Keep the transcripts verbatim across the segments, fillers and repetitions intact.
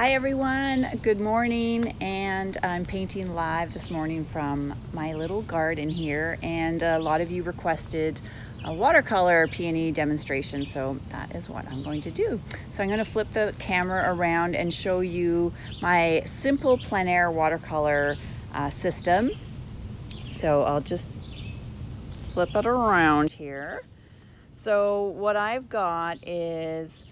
Hi everyone, good morning, and I'm painting live this morning from my little garden here, and a lot of you requested a watercolor peony demonstration, so that is what I'm going to do. So I'm going to flip the camera around and show you my simple plein air watercolor uh, system. So I'll just flip it around here. So what I've got is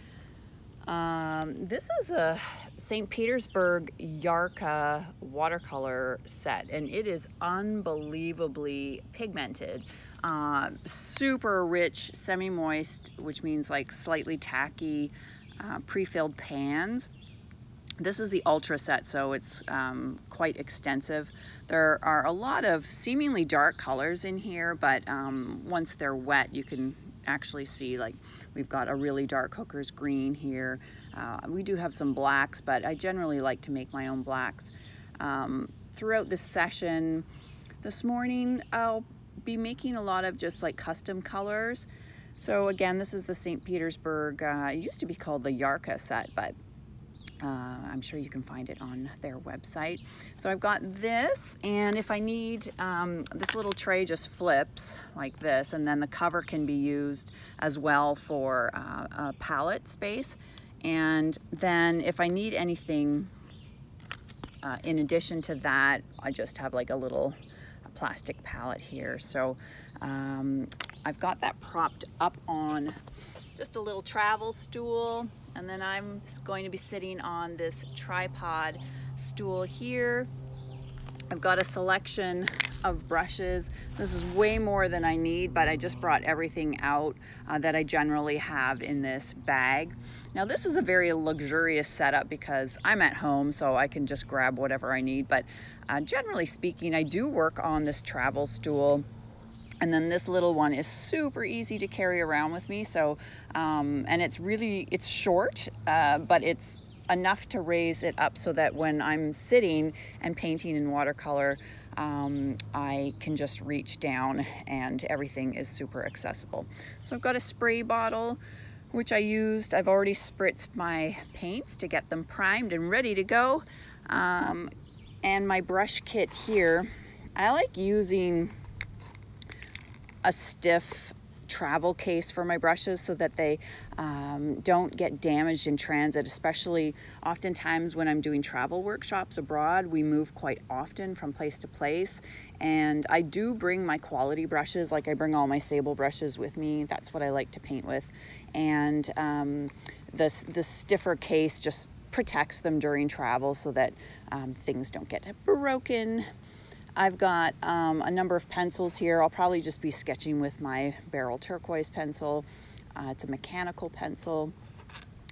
um, this is a Saint Petersburg Yarka watercolor set, and it is unbelievably pigmented. Uh, super rich, semi-moist, which means like slightly tacky, uh, pre-filled pans. This is the ultra set, so it's um, quite extensive. There are a lot of seemingly dark colors in here, but um, once they're wet, you can actually see, like, we've got a really dark Hooker's green here. Uh, we do have some blacks, but I generally like to make my own blacks. Um, throughout this session, this morning, I'll be making a lot of just like custom colors. So again, this is the Saint Petersburg, uh, it used to be called the Yarka set, but Uh, I'm sure you can find it on their website. So I've got this, and if I need, um, this little tray just flips like this, and then the cover can be used as well for uh, a palette space. And then if I need anything uh, in addition to that, I just have like a little plastic palette here. So um, I've got that propped up on just a little travel stool. And then I'm going to be sitting on this tripod stool here. I've got a selection of brushes. This is way more than I need, but I just brought everything out uh, that I generally have in this bag. Now, this is a very luxurious setup because I'm at home, so I can just grab whatever I need. But uh, generally speaking, I do work on this travel stool. And then this little one is super easy to carry around with me. So, um, and it's really, it's short, uh, but it's enough to raise it up so that when I'm sitting and painting in watercolor, um, I can just reach down and everything is super accessible. So I've got a spray bottle, which I used. I've already spritzed my paints to get them primed and ready to go. Um, and my brush kit here. I like using a stiff travel case for my brushes so that they um, don't get damaged in transit, especially oftentimes when I'm doing travel workshops abroad. We move quite often from place to place, and I do bring my quality brushes. Like, I bring all my sable brushes with me. That's what I like to paint with, and um, this, this stiffer case just protects them during travel so that um, things don't get broken. I've got um, a number of pencils here. I'll probably just be sketching with my barrel turquoise pencil. Uh, it's a mechanical pencil.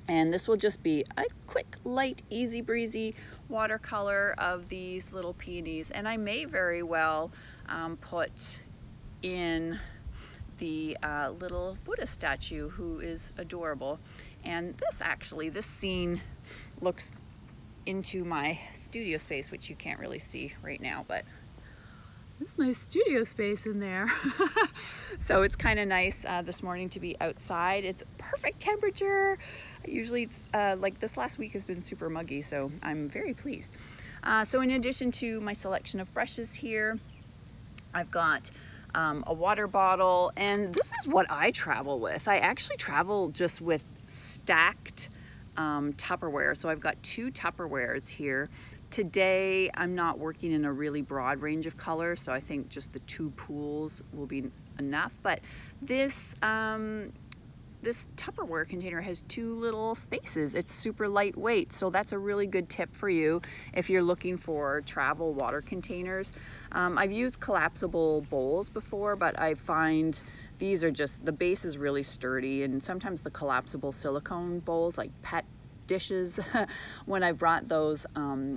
And this will just be a quick, light, easy breezy watercolor of these little peonies. And I may very well um, put in the uh, little Buddha statue, who is adorable. And this actually, this scene looks into my studio space, which you can't really see right now, but this is my studio space in there. So it's kind of nice uh, this morning to be outside. It's perfect temperature. Usually it's uh, like this last week has been super muggy, so I'm very pleased. Uh, so in addition to my selection of brushes here, I've got um, a water bottle, and this is what I travel with. I actually travel just with stacked um, Tupperware. So I've got two Tupperwares here. Today, I'm not working in a really broad range of colors, so I think just the two pools will be enough. But this um, this Tupperware container has two little spaces. It's super lightweight, so that's a really good tip for you if you're looking for travel water containers. Um, I've used collapsible bowls before, but I find these are just, the base is really sturdy, and sometimes the collapsible silicone bowls, like pet dishes, when I brought those, um,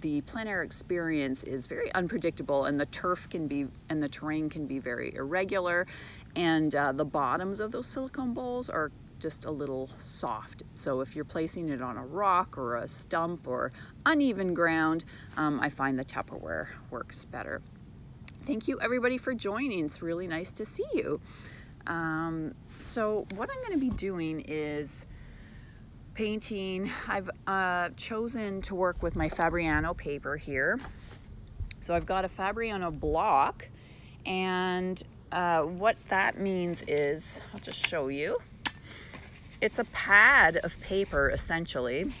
the plein air experience is very unpredictable, and the turf can be, and the terrain can be very irregular, and uh, the bottoms of those silicone bowls are just a little soft. So if you're placing it on a rock or a stump or uneven ground, um, I find the Tupperware works better. Thank you everybody for joining. It's really nice to see you. Um, so what I'm going to be doing is painting, I've uh, chosen to work with my Fabriano paper here. So I've got a Fabriano block, and uh, what that means is, I'll just show you, it's a pad of paper essentially.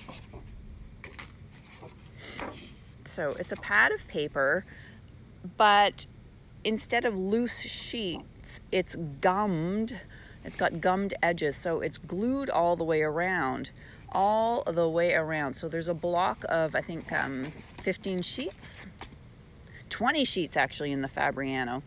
So it's a pad of paper, but instead of loose sheets, it's gummed. It's got gummed edges, so it's glued all the way around, all the way around. So there's a block of, I think, um, fifteen sheets, twenty sheets actually in the Fabriano.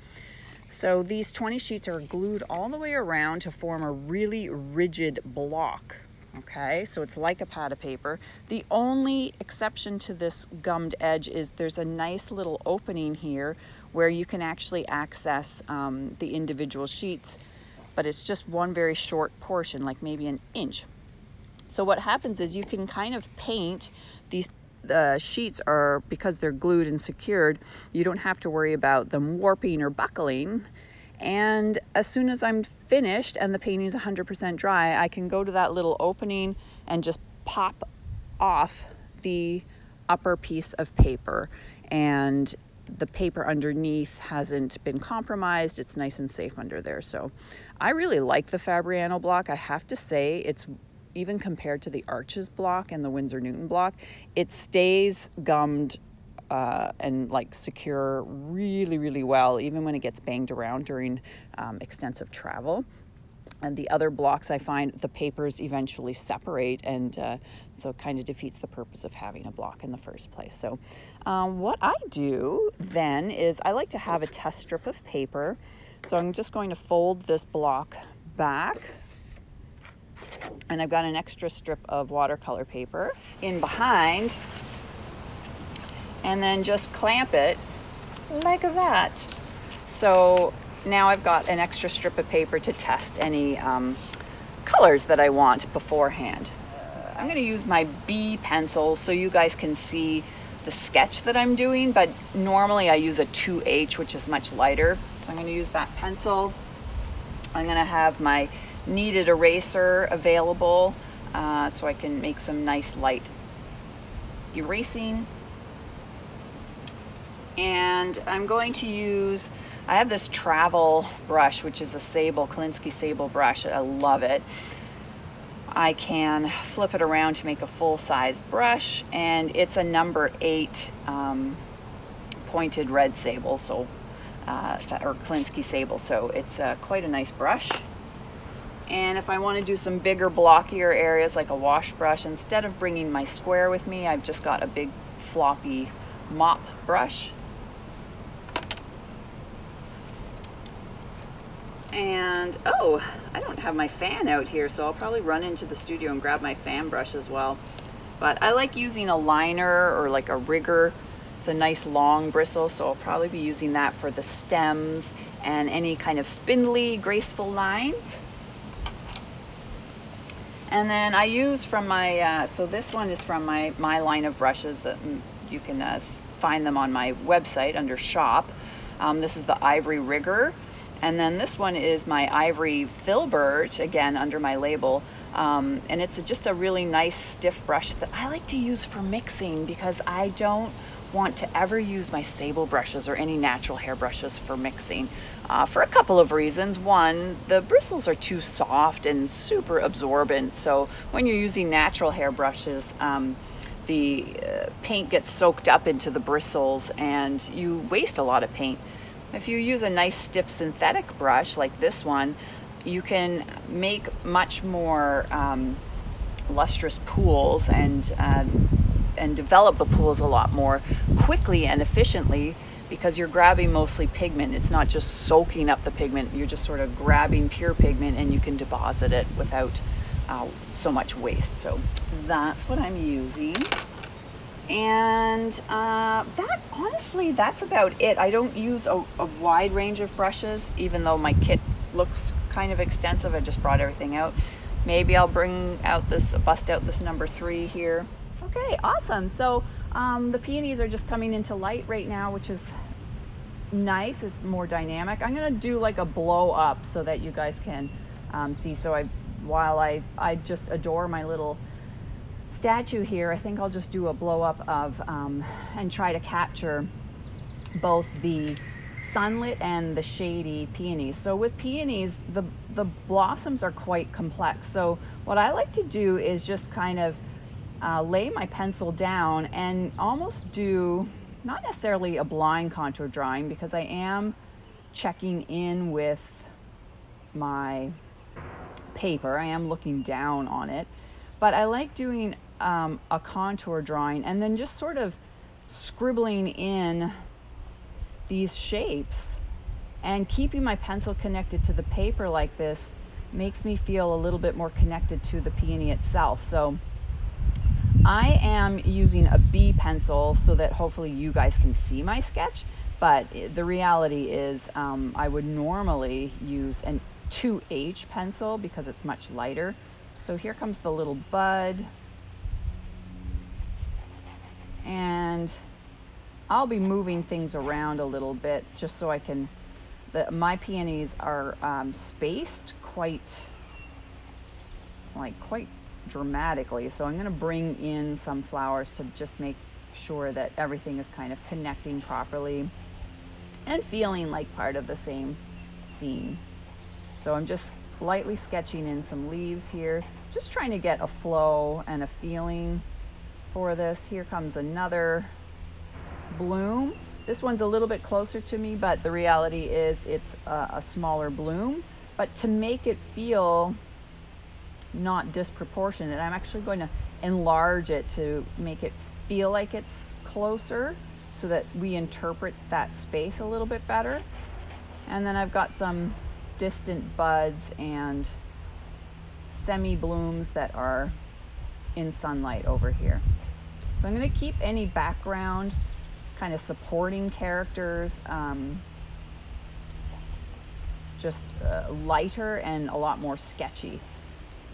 So these twenty sheets are glued all the way around to form a really rigid block, okay? So it's like a pad of paper. The only exception to this gummed edge is there's a nice little opening here where you can actually access um, the individual sheets, but it's just one very short portion, like maybe an inch. So what happens is you can kind of paint these uh, sheets are, because they're glued and secured, you don't have to worry about them warping or buckling. And as soon as I'm finished and the painting is one hundred percent dry, I can go to that little opening and just pop off the upper piece of paper. And the paper underneath hasn't been compromised. It's nice and safe under there. So I really like the Fabriano block. I have to say, it's even compared to the Arches block and the Windsor Newton block, it stays gummed uh, and like secure really, really well, even when it gets banged around during um, extensive travel. And the other blocks, I find the papers eventually separate, and uh, so it kind of defeats the purpose of having a block in the first place. So um, what I do then is I like to have a test strip of paper. So I'm just going to fold this block back, and I've got an extra strip of watercolor paper in behind, and then just clamp it like that. So now I've got an extra strip of paper to test any um, colors that I want beforehand. Uh, I'm going to use my B pencil so you guys can see the sketch that I'm doing, but normally I use a two H, which is much lighter. So I'm going to use that pencil. I'm going to have my kneaded eraser available uh, so I can make some nice light erasing. And I'm going to use, I have this travel brush, which is a sable, Kolinsky sable brush. I love it. I can flip it around to make a full-size brush, and it's a number eight um, pointed red sable, so uh, or Kolinsky sable. So it's uh, quite a nice brush. And if I want to do some bigger, blockier areas like a wash brush, instead of bringing my square with me, I've just got a big floppy mop brush. And, oh, I don't have my fan out here, so I'll probably run into the studio and grab my fan brush as well. But I like using a liner or like a rigger. It's a nice long bristle, so I'll probably be using that for the stems and any kind of spindly, graceful lines. And then I use from my, uh, so this one is from my, my line of brushes that you can uh, find them on my website under shop. Um, this is the Ivory Rigger. And then this one is my Ivory Filbert, again, under my label. Um, and it's just a really nice stiff brush that I like to use for mixing, because I don't want to ever use my sable brushes or any natural hair brushes for mixing uh, for a couple of reasons. One, the bristles are too soft and super absorbent. So when you're using natural hair brushes, um, the uh, paint gets soaked up into the bristles and you waste a lot of paint. If you use a nice stiff synthetic brush like this one, you can make much more um, lustrous pools and, um, and develop the pools a lot more quickly and efficiently, because you're grabbing mostly pigment. It's not just soaking up the pigment. You're just sort of grabbing pure pigment, and you can deposit it without uh, so much waste. So that's what I'm using. And uh, that, honestly, that's about it. I don't use a, a wide range of brushes, even though my kit looks kind of extensive. I just brought everything out. Maybe I'll bring out this, bust out this number three here. Okay, awesome. So um, the peonies are just coming into light right now, which is nice. It's more dynamic. I'm gonna do like a blow up so that you guys can um, see. So I, while I, I just adore my little statue here, I think I'll just do a blow up of um, and try to capture both the sunlit and the shady peonies. So with peonies, the, the blossoms are quite complex. So what I like to do is just kind of uh, lay my pencil down and almost do, not necessarily a blind contour drawing, because I am checking in with my paper. I am looking down on it, but I like doing um, a contour drawing and then just sort of scribbling in these shapes, and keeping my pencil connected to the paper like this makes me feel a little bit more connected to the peony itself. So I am using a B pencil so that hopefully you guys can see my sketch, but the reality is um, I would normally use an two H pencil because it's much lighter. So here comes the little bud, and I'll be moving things around a little bit just so I can, the, my peonies are um, spaced quite, like quite dramatically. So I'm gonna bring in some flowers to just make sure that everything is kind of connecting properly and feeling like part of the same scene. So I'm just lightly sketching in some leaves here, just trying to get a flow and a feeling for this. Here comes another bloom. This one's a little bit closer to me, but the reality is it's a, a smaller bloom. But to make it feel not disproportionate, I'm actually going to enlarge it to make it feel like it's closer so that we interpret that space a little bit better. And then I've got some distant buds and semi-blooms that are in sunlight over here. So I'm going to keep any background kind of supporting characters um, just uh, lighter and a lot more sketchy.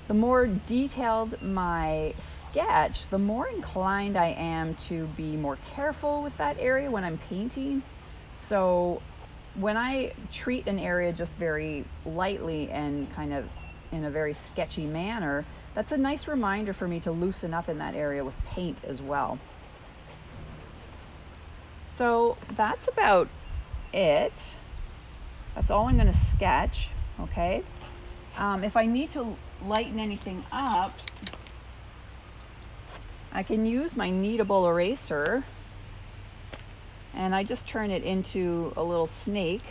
The more detailed my sketch, the more inclined I am to be more careful with that area when I'm painting. So when I treat an area just very lightly and kind of in a very sketchy manner, that's a nice reminder for me to loosen up in that area with paint as well. So that's about it. That's all I'm going to sketch, okay? Um, if I need to lighten anything up, I can use my kneadable eraser, and I just turn it into a little snake.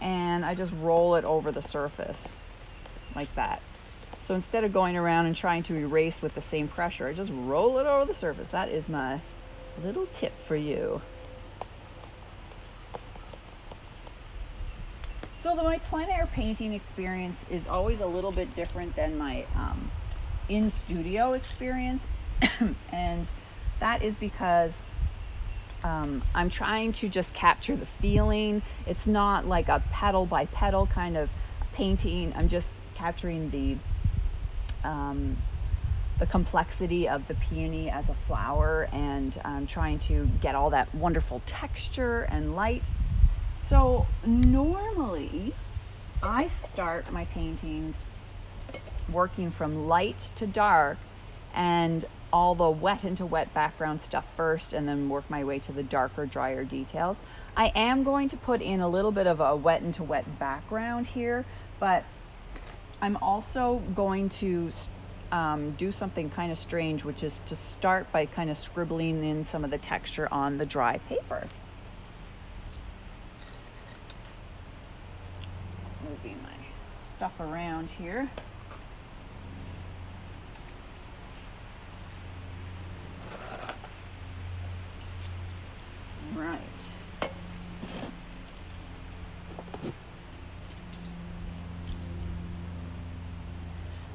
And I just roll it over the surface like that. So instead of going around and trying to erase with the same pressure, I just roll it over the surface. That is my little tip for you. So the, my plein air painting experience is always a little bit different than my um, in-studio experience. And that is because um, I'm trying to just capture the feeling. It's not like a petal by petal kind of painting. I'm just capturing the Um, the complexity of the peony as a flower, and um, trying to get all that wonderful texture and light. So normally I start my paintings working from light to dark and all the wet into wet background stuff first, and then work my way to the darker, drier details. I am going to put in a little bit of a wet into wet background here, but I'm also going to um, do something kind of strange, which is to start by kind of scribbling in some of the texture on the dry paper. Moving my stuff around here. Right.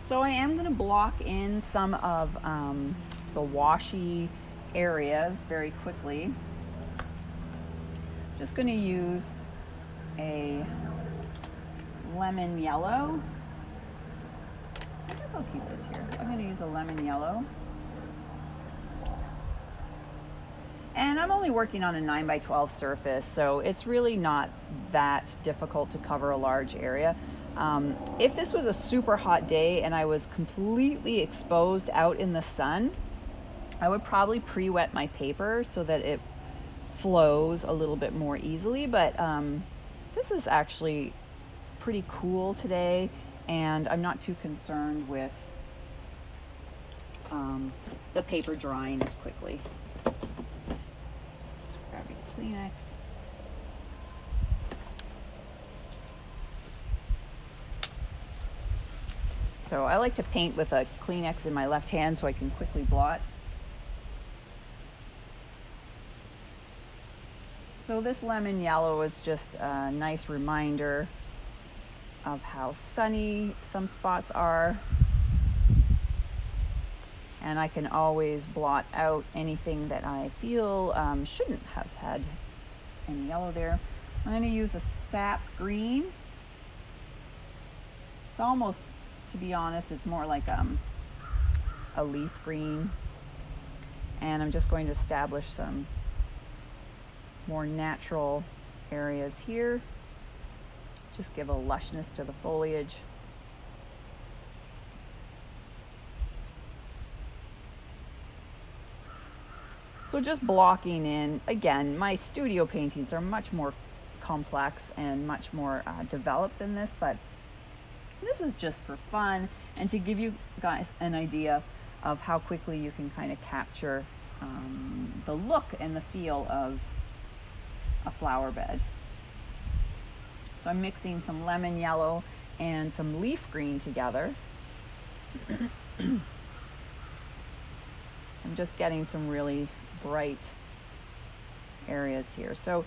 So I am going to block in some of um, the washy areas very quickly. Just going to use a lemon yellow. I guess I'll keep this here. I'm going to use a lemon yellow. And I'm only working on a nine by twelve surface, so it's really not that difficult to cover a large area. Um, if this was a super hot day and I was completely exposed out in the sun, I would probably pre-wet my paper so that it flows a little bit more easily. But um, this is actually pretty cool today, and I'm not too concerned with um, the paper drying as quickly. Just grabbing a Kleenex. So I like to paint with a Kleenex in my left hand so I can quickly blot. So this lemon yellow is just a nice reminder of how sunny some spots are. And I can always blot out anything that I feel um, shouldn't have had any yellow there. I'm going to use a sap green. It's almost, to be honest, it's more like um, a leaf green, and I'm just going to establish some more natural areas here. Just give a lushness to the foliage. So just blocking in. Again, my studio paintings are much more complex and much more uh, developed than this, but this is just for fun and to give you guys an idea of how quickly you can kind of capture um, the look and the feel of a flower bed. So I'm mixing some lemon yellow and some leaf green together. I'm just getting some really bright areas here. So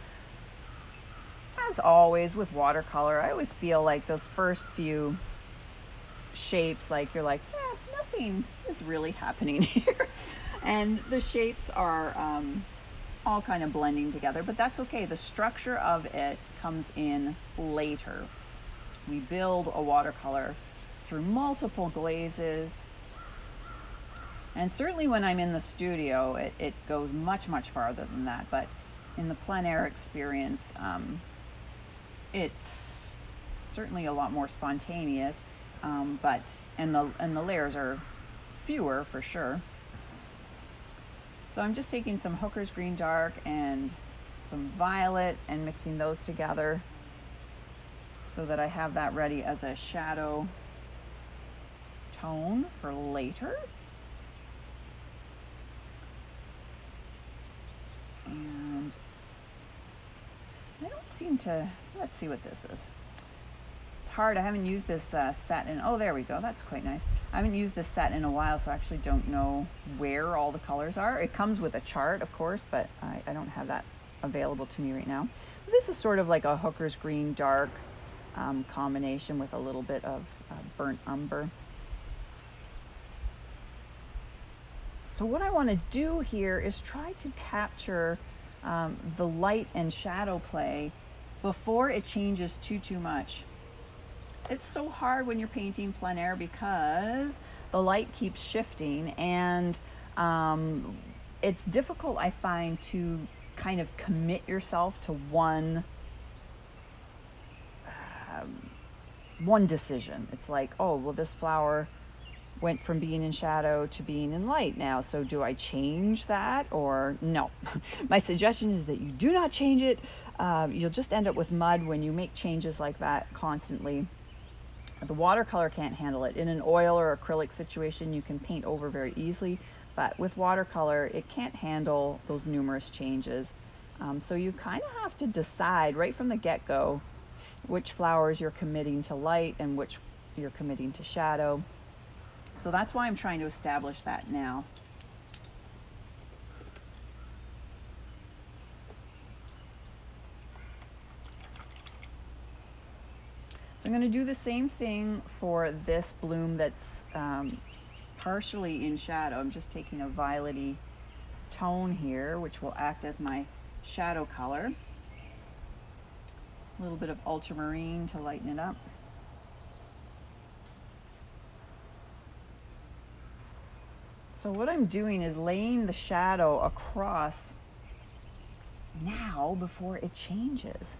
as always with watercolor, I always feel like those first few shapes, like you're like, eh, nothing is really happening here. And the shapes are um, all kind of blending together, but that's okay. The structure of it comes in later. We build a watercolor through multiple glazes. And certainly when I'm in the studio, it, it goes much, much farther than that. But in the plein air experience, um, it's certainly a lot more spontaneous, um, but and the and the layers are fewer for sure. So I'm just taking some Hooker's green dark and some violet and mixing those together so that I have that ready as a shadow tone for later. And I don't seem to, let's see what this is. It's hard, I haven't used this uh, set in, oh there we go, that's quite nice. I haven't used this set in a while, so I actually don't know where all the colors are. It comes with a chart, of course, but I, I don't have that available to me right now. This is sort of like a Hooker's green dark um, combination with a little bit of uh, burnt umber. So what I want to do here is try to capture um, the light and shadow play before it changes too, too much. It's so hard when you're painting plein air because the light keeps shifting, and um, it's difficult, I find, to kind of commit yourself to one, um, one decision. It's like, oh, well, this flower went from being in shadow to being in light now, so do I change that or no? My suggestion is that you do not change it. Uh, you'll just end up with mud when you make changes like that constantly. The watercolor can't handle it. In an oil or acrylic situation, you can paint over very easily, but with watercolor, it can't handle those numerous changes. Um, so you kind of have to decide right from the get-go which flowers you're committing to light and which you're committing to shadow. So that's why I'm trying to establish that now. So I'm going to do the same thing for this bloom that's um, partially in shadow. I'm just taking a violety tone here, which will act as my shadow color. A little bit of ultramarine to lighten it up. So what I'm doing is laying the shadow across now before it changes.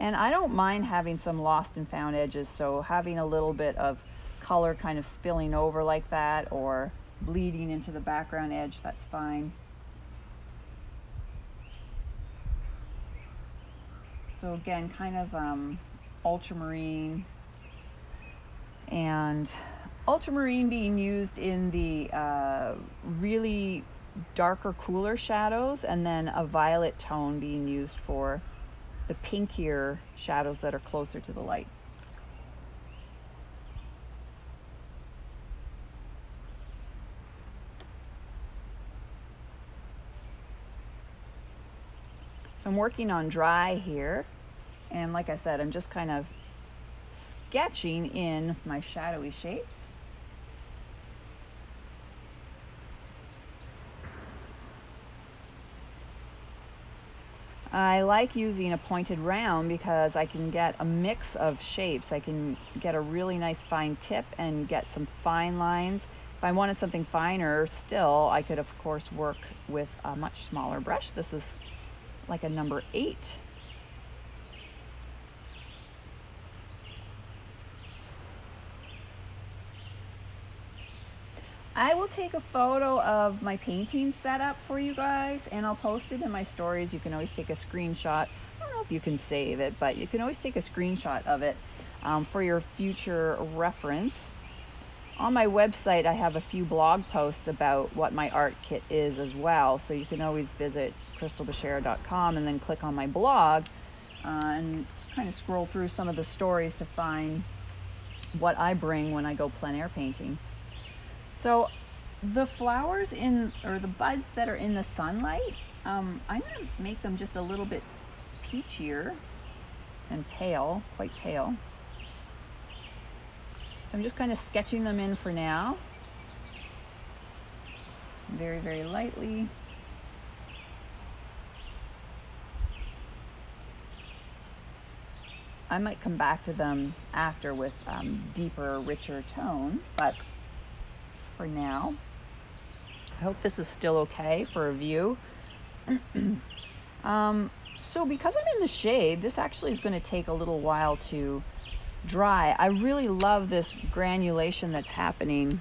And I don't mind having some lost and found edges, so having a little bit of color kind of spilling over like that or bleeding into the background edge, that's fine. So again, kind of um, ultramarine, and ultramarine being used in the uh, really darker, cooler shadows, and then a violet tone being used for the pinkier shadows that are closer to the light. So I'm working on dry here, and like I said, I'm just kind of sketching in my shadowy shapes. I like using a pointed round because I can get a mix of shapes. I can get a really nice fine tip and get some fine lines. If I wanted something finer still, I could of course work with a much smaller brush. This is like a number eight. I will take a photo of my painting setup for you guys, and I'll post it in my stories. You can always take a screenshot. I don't know if you can save it, but you can always take a screenshot of it um, for your future reference. On my website, I have a few blog posts about what my art kit is as well, so you can always visit crystal beshara dot com and then click on my blog uh, and kind of scroll through some of the stories to find what I bring when I go plein air painting. So the flowers in, or the buds that are in the sunlight, um, I'm gonna make them just a little bit peachier and pale, quite pale. So I'm just kind of sketching them in for now. Very, very lightly. I might come back to them after with um, deeper, richer tones, but for now, I hope this is still okay for a view. um, so because I'm in the shade, this actually is going to take a little while to dry. I really love this granulation that's happening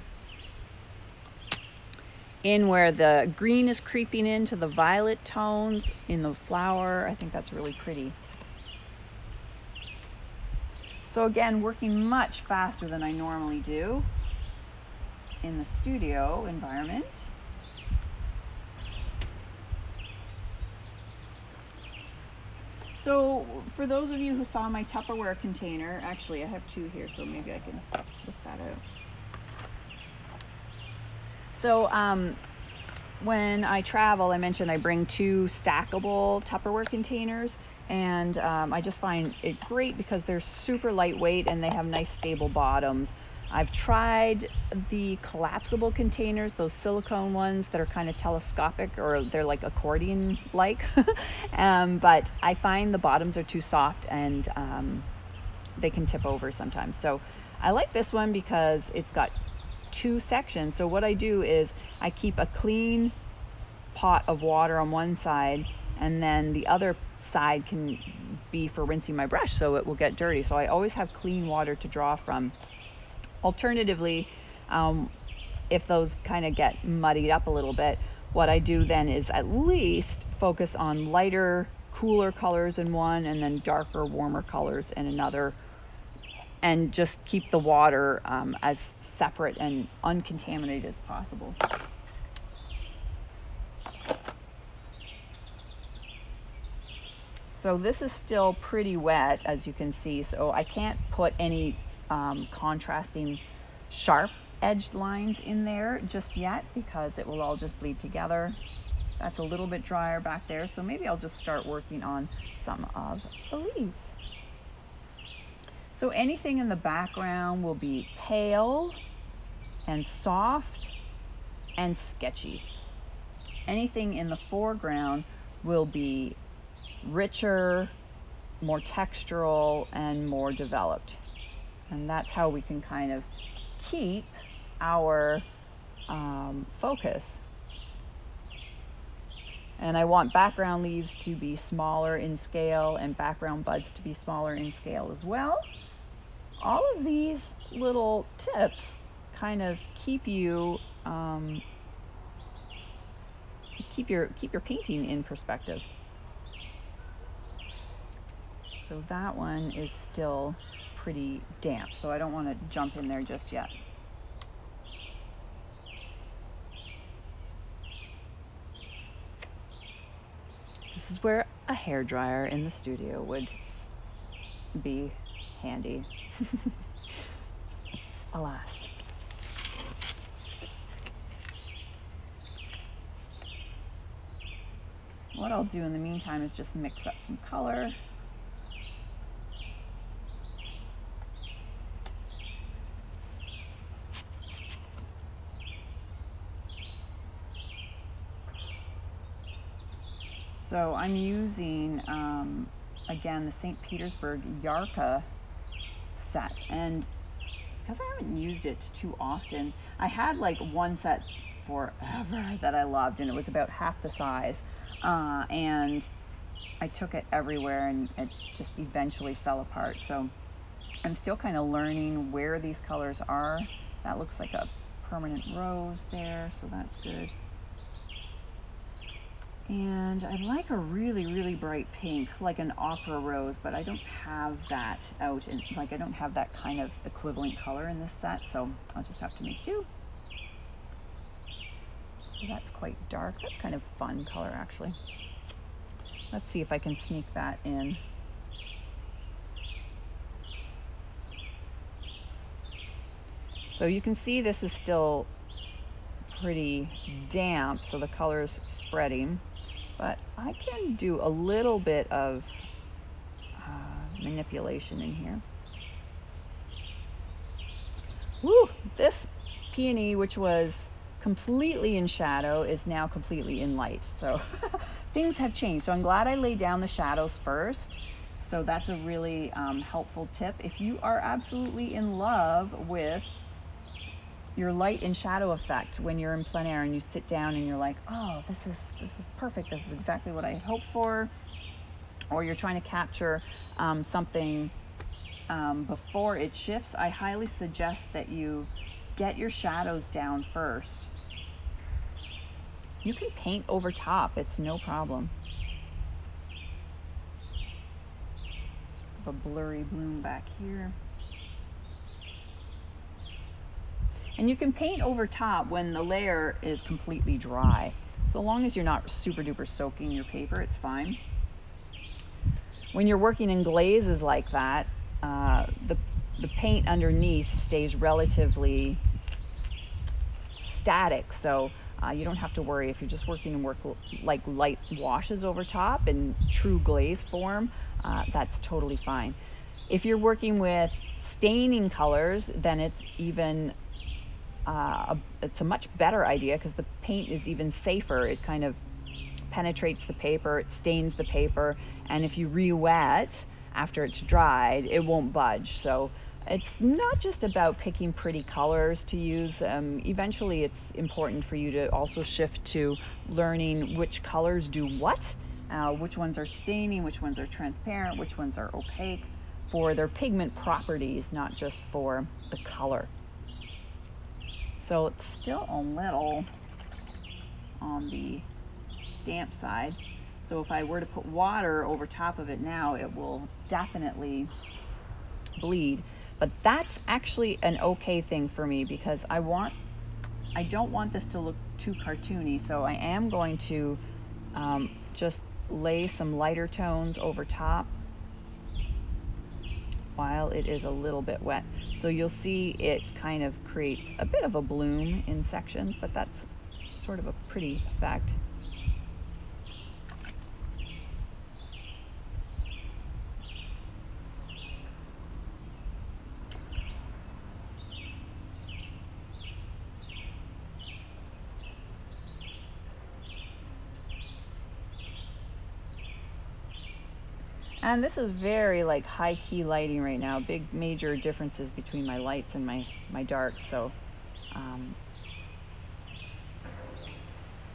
in where the green is creeping into the violet tones in the flower. I think that's really pretty. So again, working much faster than I normally do in the studio environment. So for those of you who saw my Tupperware container, actually I have two here, so maybe I can lift that out. So um, when I travel, I mentioned I bring two stackable Tupperware containers, and um, I just find it great because they're super lightweight and they have nice stable bottoms. I've tried the collapsible containers, those silicone ones that are kind of telescopic, or they're like accordion-like, um, but I find the bottoms are too soft and um, they can tip over sometimes. So I like this one because it's got two sections. So what I do is I keep a clean pot of water on one side, and then the other side can be for rinsing my brush, so it will get dirty. So I always have clean water to draw from. Alternatively, um, if those kind of get muddied up a little bit, what I do then is at least focus on lighter, cooler colors in one, and then darker, warmer colors in another, and just keep the water um, as separate and uncontaminated as possible. So this is still pretty wet, as you can see, so I can't put any Um, contrasting sharp edged lines in there just yet because it will all just bleed together. That's a little bit drier back there, so maybe I'll just start working on some of the leaves. So anything in the background will be pale and soft and sketchy. Anything in the foreground will be richer, more textural, and more developed. And that's how we can kind of keep our um, focus. And I want background leaves to be smaller in scale and background buds to be smaller in scale as well. All of these little tips kind of keep you um, keep your keep your painting in perspective. So that one is still pretty damp, so I don't want to jump in there just yet. This is where a hairdryer in the studio would be handy. Alas. What I'll do in the meantime is just mix up some color. So I'm using, um, again, the Saint Petersburg Yarka set, and because I haven't used it too often, I had like one set forever that I loved, and it was about half the size, uh, and I took it everywhere, and it just eventually fell apart. So I'm still kind of learning where these colors are. That looks like a permanent rose there, so that's good. And I'd like a really, really bright pink, like an opera rose, but I don't have that out, and like I don't have that kind of equivalent color in this set, so I'll just have to make do. So that's quite dark. That's kind of fun color, actually. Let's see if I can sneak that in. So you can see this is still pretty damp, so the color is spreading, but I can do a little bit of uh, manipulation in here. Woo! This peony, which was completely in shadow, is now completely in light, so things have changed. So I'm glad I laid down the shadows first, so that's a really um, helpful tip. If you are absolutely in love with your light and shadow effect when you're in plein air and you sit down and you're like, oh, this is this is perfect, this is exactly what I hoped for, or you're trying to capture um, something um, before it shifts, I highly suggest that you get your shadows down first. You can paint over top, it's no problem. Sort of a blurry bloom back here. And you can paint over top when the layer is completely dry. So long as you're not super duper soaking your paper, it's fine. When you're working in glazes like that, uh, the, the paint underneath stays relatively static. So uh, you don't have to worry if you're just working in work like light washes over top in true glaze form, uh, that's totally fine. If you're working with staining colors, then it's even Uh, it's a much better idea because the paint is even safer. It kind of penetrates the paper, it stains the paper, and if you re-wet after it's dried, it won't budge. So it's not just about picking pretty colors to use. Um, eventually it's important for you to also shift to learning which colors do what, uh, which ones are staining, which ones are transparent, which ones are opaque, for their pigment properties, not just for the color. So it's still a little on the damp side. So if I were to put water over top of it now, it will definitely bleed. But that's actually an okay thing for me because I want, I don't want this to look too cartoony. So I am going to um, just lay some lighter tones over top while it is a little bit wet. So you'll see it kind of creates a bit of a bloom in sections, but that's sort of a pretty effect. And this is very like high-key lighting right now, big major differences between my lights and my, my darks. So um,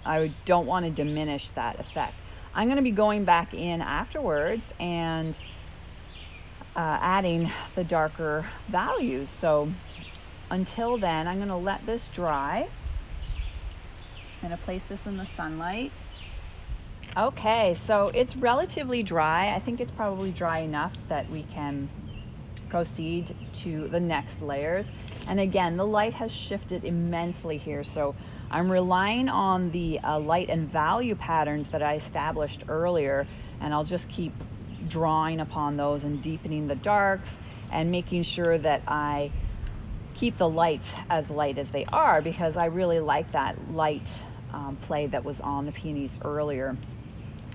I don't want to diminish that effect. I'm going to be going back in afterwards and uh, adding the darker values. So until then, I'm going to let this dry. I'm going to place this in the sunlight. Okay, so it's relatively dry. I think it's probably dry enough that we can proceed to the next layers. And again, the light has shifted immensely here, so I'm relying on the uh, light and value patterns that I established earlier, and I'll just keep drawing upon those and deepening the darks and making sure that I keep the lights as light as they are, because I really like that light um, play that was on the peonies earlier.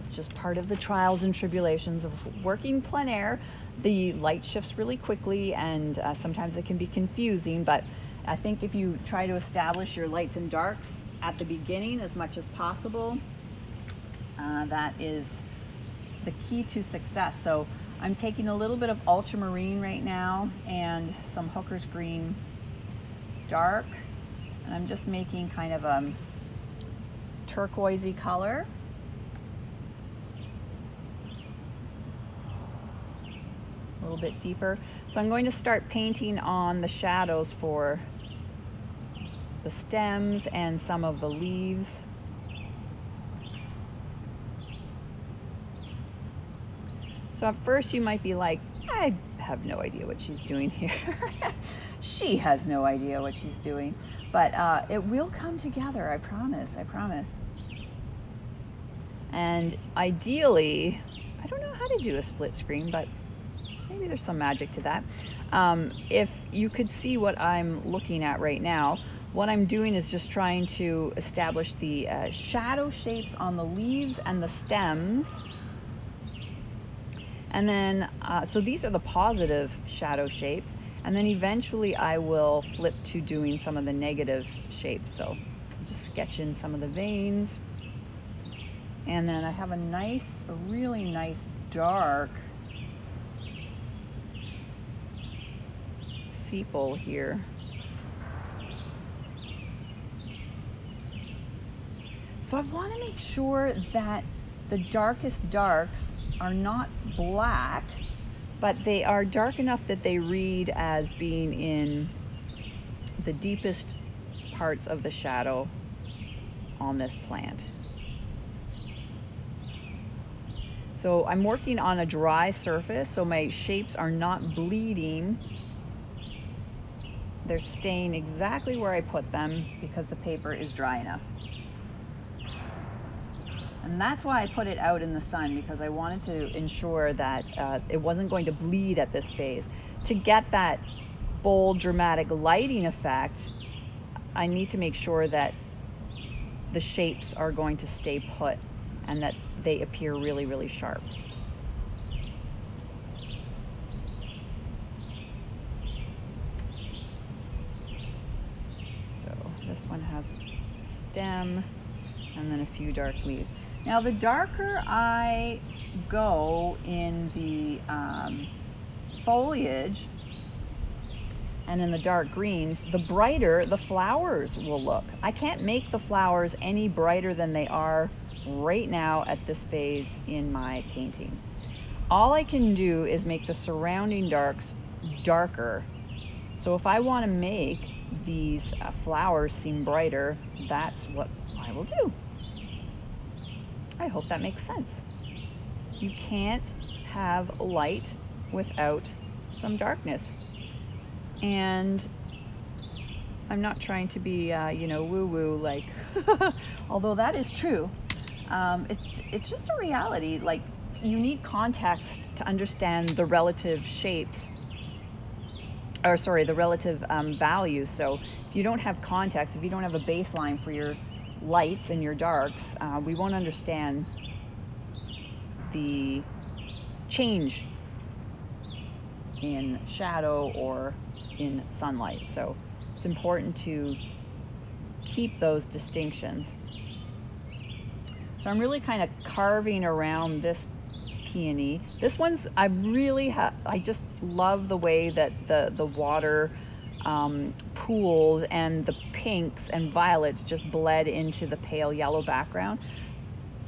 It's just part of the trials and tribulations of working plein air. The light shifts really quickly, and uh, sometimes it can be confusing, but I think if you try to establish your lights and darks at the beginning as much as possible, uh, that is the key to success. So I'm taking a little bit of ultramarine right now and some Hooker's green dark, and I'm just making kind of a turquoisey color. A little bit deeper. So I'm going to start painting on the shadows for the stems and some of the leaves. So at first you might be like, I have no idea what she's doing here. She has no idea what she's doing, but uh, it will come together, I promise, I promise. And ideally, I don't know how to do a split screen, but maybe there's some magic to that. Um, if you could see what I'm looking at right now, what I'm doing is just trying to establish the uh, shadow shapes on the leaves and the stems. And then, uh, so these are the positive shadow shapes. And then eventually I will flip to doing some of the negative shapes. So just sketch in some of the veins. And then I have a nice, a really nice dark sepal here. So I want to make sure that the darkest darks are not black, but they are dark enough that they read as being in the deepest parts of the shadow on this plant. So I'm working on a dry surface, so my shapes are not bleeding. They're staying exactly where I put them because the paper is dry enough. And that's why I put it out in the sun, because I wanted to ensure that uh, it wasn't going to bleed at this phase. To get that bold, dramatic lighting effect, I need to make sure that the shapes are going to stay put and that they appear really, really sharp. This one has stem and then a few dark leaves. Now, the darker I go in the um, foliage and in the dark greens, the brighter the flowers will look. I can't make the flowers any brighter than they are right now at this phase in my painting. All I can do is make the surrounding darks darker. So if I want to make these uh, flowers seem brighter, that's what I will do. I hope that makes sense. You can't have light without some darkness. And I'm not trying to be, uh, you know, woo-woo like, although that is true. Um, it's, it's just a reality. Like, you need context to understand the relative shapes. Or sorry, the relative um, value. So if you don't have context, if you don't have a baseline for your lights and your darks, uh, we won't understand the change in shadow or in sunlight. So it's important to keep those distinctions. So I'm really kind of carving around this peony. This one's, I really have, I just love the way that the, the water um, pools, and the pinks and violets just bled into the pale yellow background.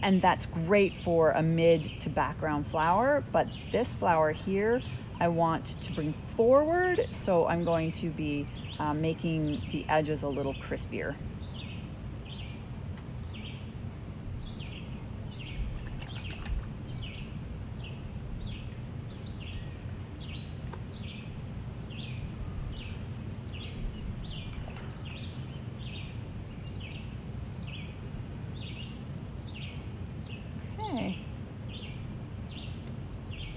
And that's great for a mid to background flower, but this flower here I want to bring forward, so I'm going to be uh, making the edges a little crispier.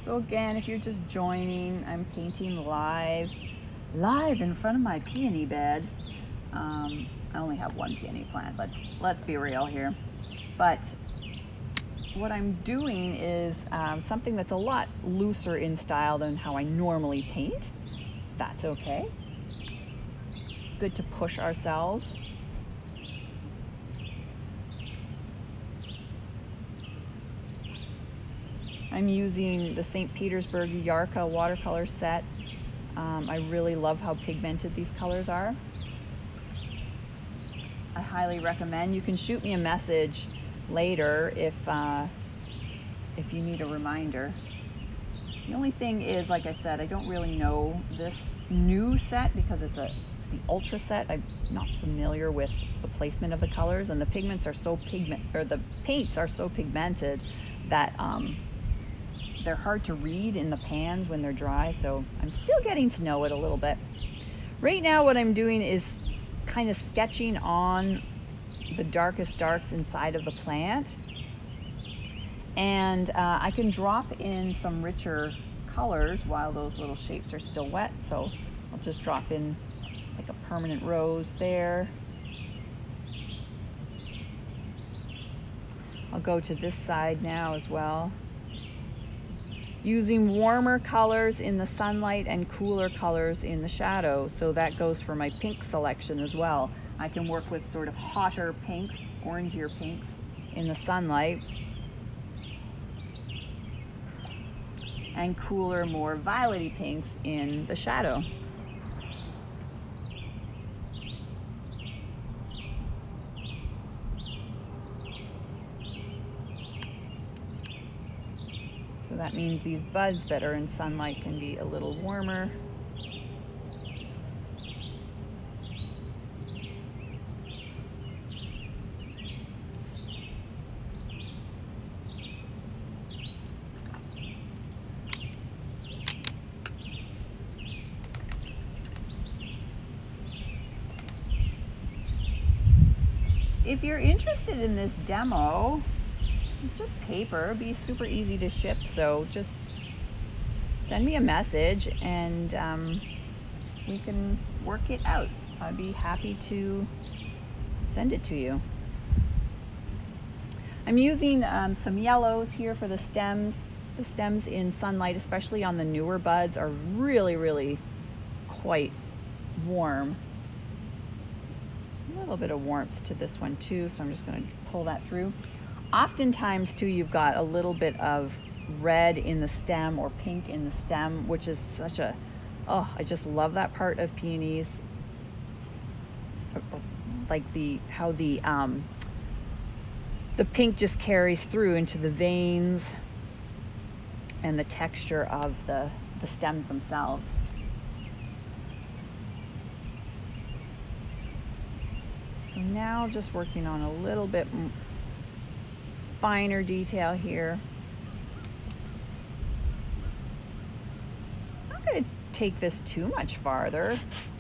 So again, if you're just joining, I'm painting live, live in front of my peony bed. Um, I only have one peony plant, let's, let's be real here. But what I'm doing is um, something that's a lot looser in style than how I normally paint. That's okay. It's good to push ourselves. I'm using the Saint Petersburg Yarka watercolor set. Um, I really love how pigmented these colors are. I highly recommend. You can shoot me a message later if, uh, if you need a reminder. The only thing is, like I said, I don't really know this new set because it's, a, it's the Ultra set. I'm not familiar with the placement of the colors, and the pigments are so pigment, or the paints are so pigmented that um, they're hard to read in the pans when they're dry, so I'm still getting to know it a little bit. Right now what I'm doing is kind of sketching on the darkest darks inside of the plant, and uh, I can drop in some richer colors while those little shapes are still wet, so I'll just drop in like a permanent rose there. I'll go to this side now as well. Using warmer colors in the sunlight and cooler colors in the shadow. So that goes for my pink selection as well. I can work with sort of hotter pinks, orangier pinks in the sunlight, and cooler, more violety pinks in the shadow. So that means these buds that are in sunlight can be a little warmer. If you're interested in this demo, it's just paper, it'd be super easy to ship, so just send me a message and um, we can work it out. I'd be happy to send it to you. I'm using um, some yellows here for the stems. The stems in sunlight, especially on the newer buds, are really, really quite warm. There's a little bit of warmth to this one too, so I'm just going to pull that through. Oftentimes too, you've got a little bit of red in the stem or pink in the stem, which is such a, oh, I just love that part of peonies. Like the, how the, um, the pink just carries through into the veins and the texture of the, the stem themselves. So now just working on a little bit finer detail here. I'm not going to take this too much farther.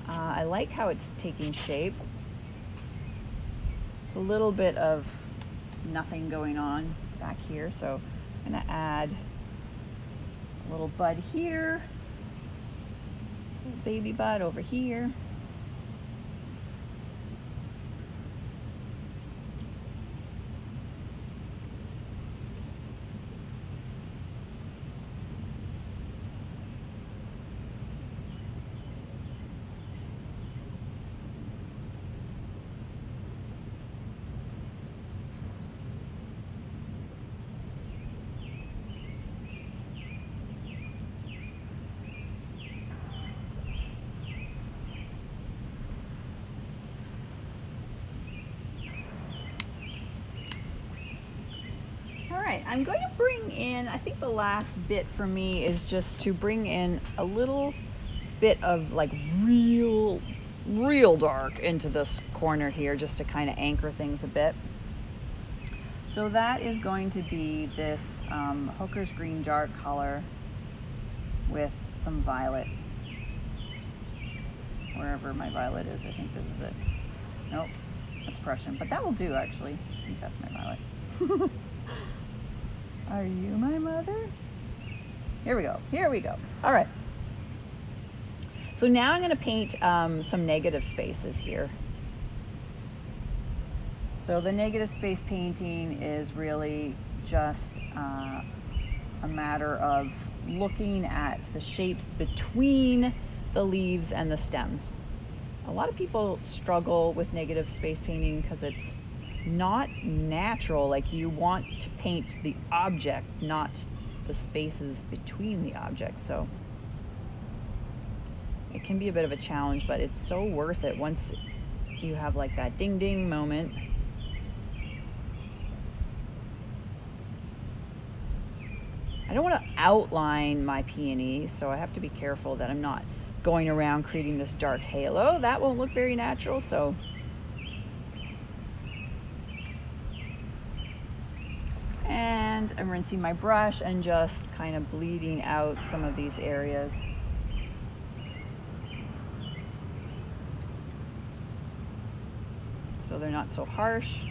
Uh, I like how it's taking shape. It's a little bit of nothing going on back here, so I'm going to add a little bud here, a little baby bud over here. All right, I'm going to bring in, I think the last bit for me is just to bring in a little bit of like real, real dark into this corner here, just to kind of anchor things a bit. So that is going to be this um, Hooker's green dark color with some violet. Wherever my violet is, I think this is it. Nope, that's Prussian, but that will do actually. I think that's my violet. Are you my mother? Here we go, here we go. All right. So now I'm gonna paint um, some negative spaces here. So the negative space painting is really just uh, a matter of looking at the shapes between the leaves and the stems. A lot of people struggle with negative space painting because it's not natural. Like, you want to paint the object, not the spaces between the objects. So it can be a bit of a challenge, but it's so worth it once you have like that ding ding moment. I don't want to outline my peony, so I have to be careful that I'm not going around creating this dark halo. That won't look very natural, so. And I'm rinsing my brush and just kind of bleeding out some of these areas. So they're not so harsh.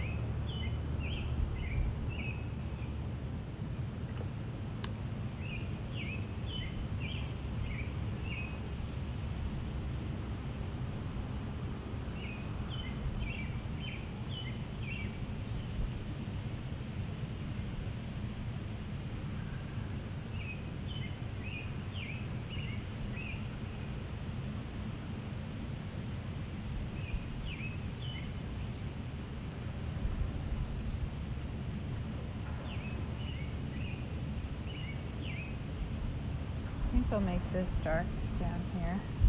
I'll make this dark down here.